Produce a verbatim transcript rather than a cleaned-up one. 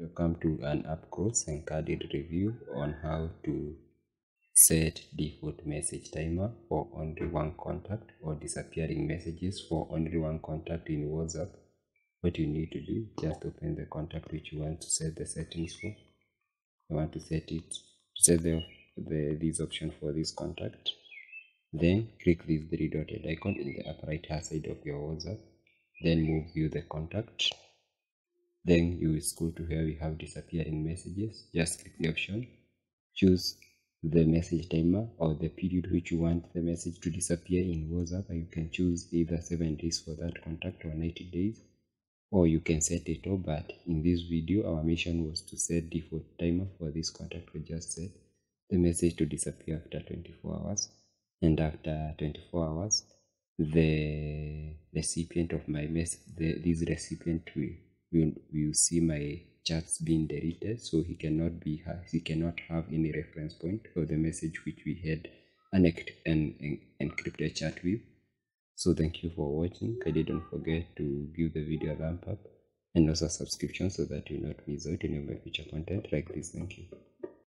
Welcome to an up close and candid review on how to set default message timer for only one contact or disappearing messages for only one contact in WhatsApp. What you need to do, just open the contact which you want to set the settings for. You want to set it to set the, the this option for this contact. Then click this three dotted icon in the upper right hand side of your WhatsApp. Then move view the contact. Then you will scroll to where we have disappearing messages. Just click the option, choose the message timer or the period which you want the message to disappear in WhatsApp. You can choose either seven days for that contact or ninety days, or you can set it all. But in this video, our mission was to set default timer for this contact. We just set the message to disappear after twenty-four hours, and after twenty-four hours, the recipient of my message, this recipient will Will, will see my chats being deleted, so he cannot be he cannot have any reference point for the message which we had an, an, an encrypted chat with. So thank you for watching. Kindly don't forget to give the video a thumb up and also subscription so that you not miss out any of my future content like this. Thank you.